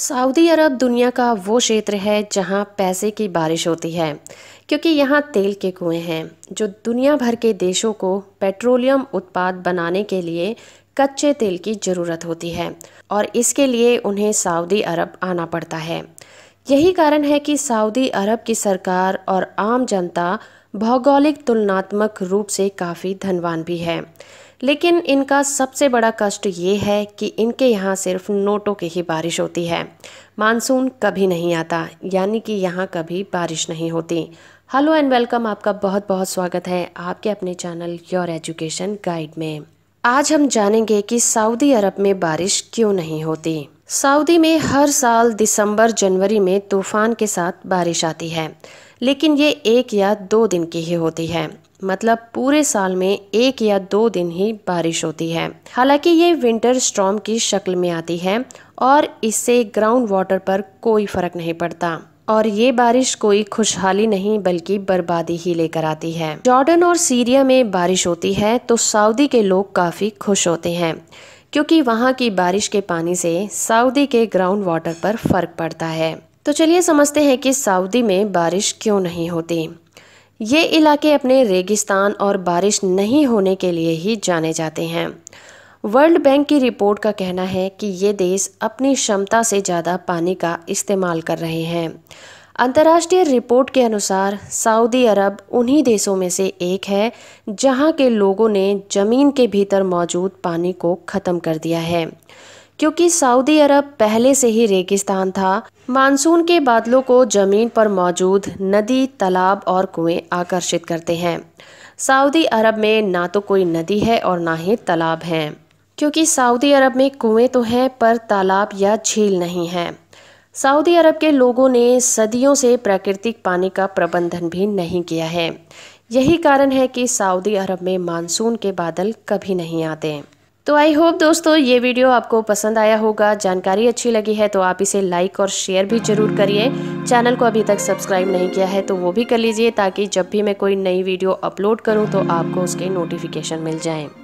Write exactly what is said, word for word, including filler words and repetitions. Saudi अरब दुनिया का वो क्षेत्र है जहां पैसे की बारिश होती है, क्योंकि यहां तेल के कुएं हैं जो दुनिया भर के देशों को पेट्रोलियम उत्पाद बनाने के लिए कच्चे तेल की ज़रूरत होती है और इसके लिए उन्हें सऊदी अरब आना पड़ता है। यही कारण है कि सऊदी अरब की सरकार और आम जनता भौगोलिक तुलनात्मक रूप से काफ़ी धनवान भी है, लेकिन इनका सबसे बड़ा कष्ट ये है कि इनके यहाँ सिर्फ नोटों की ही बारिश होती है। मानसून कभी नहीं आता, यानी कि यहाँ कभी बारिश नहीं होती। हेलो एंड वेलकम, आपका बहुत बहुत स्वागत है आपके अपने चैनल योर एजुकेशन गाइड में। आज हम जानेंगे कि सऊदी अरब में बारिश क्यों नहीं होती। सऊदी में हर साल दिसंबर जनवरी में तूफान के साथ बारिश आती है, लेकिन ये एक या दो दिन की ही होती है, मतलब पूरे साल में एक या दो दिन ही बारिश होती है। हालांकि ये विंटर स्टॉर्म की शक्ल में आती है और इससे ग्राउंड वाटर पर कोई फर्क नहीं पड़ता और ये बारिश कोई खुशहाली नहीं बल्कि बर्बादी ही लेकर आती है। जॉर्डन और सीरिया में बारिश होती है तो सऊदी के लोग काफ़ी खुश होते हैं, क्योंकि वहाँ की बारिश के पानी से सऊदी के ग्राउंड वाटर पर फर्क पड़ता है। तो चलिए समझते हैं कि सऊदी में बारिश क्यों नहीं होती। ये इलाके अपने रेगिस्तान और बारिश नहीं होने के लिए ही जाने जाते हैं। वर्ल्ड बैंक की रिपोर्ट का कहना है कि ये देश अपनी क्षमता से ज़्यादा पानी का इस्तेमाल कर रहे हैं। अंतर्राष्ट्रीय रिपोर्ट के अनुसार सऊदी अरब उन्हीं देशों में से एक है जहां के लोगों ने ज़मीन के भीतर मौजूद पानी को ख़त्म कर दिया है। क्योंकि सऊदी अरब पहले से ही रेगिस्तान था, मानसून के बादलों को ज़मीन पर मौजूद नदी, तालाब और कुएं आकर्षित करते हैं। सऊदी अरब में ना तो कोई नदी है और ना ही तालाब हैं, क्योंकि सऊदी अरब में कुएं तो हैं पर तालाब या झील नहीं है। सऊदी अरब के लोगों ने सदियों से प्राकृतिक पानी का प्रबंधन भी नहीं किया है। यही कारण है कि सऊदी अरब में मानसून के बादल कभी नहीं आते। तो आई होप दोस्तों ये वीडियो आपको पसंद आया होगा। जानकारी अच्छी लगी है तो आप इसे लाइक और शेयर भी जरूर करिए। चैनल को अभी तक सब्सक्राइब नहीं किया है तो वो भी कर लीजिए, ताकि जब भी मैं कोई नई वीडियो अपलोड करूं तो आपको उसके नोटिफिकेशन मिल जाएं।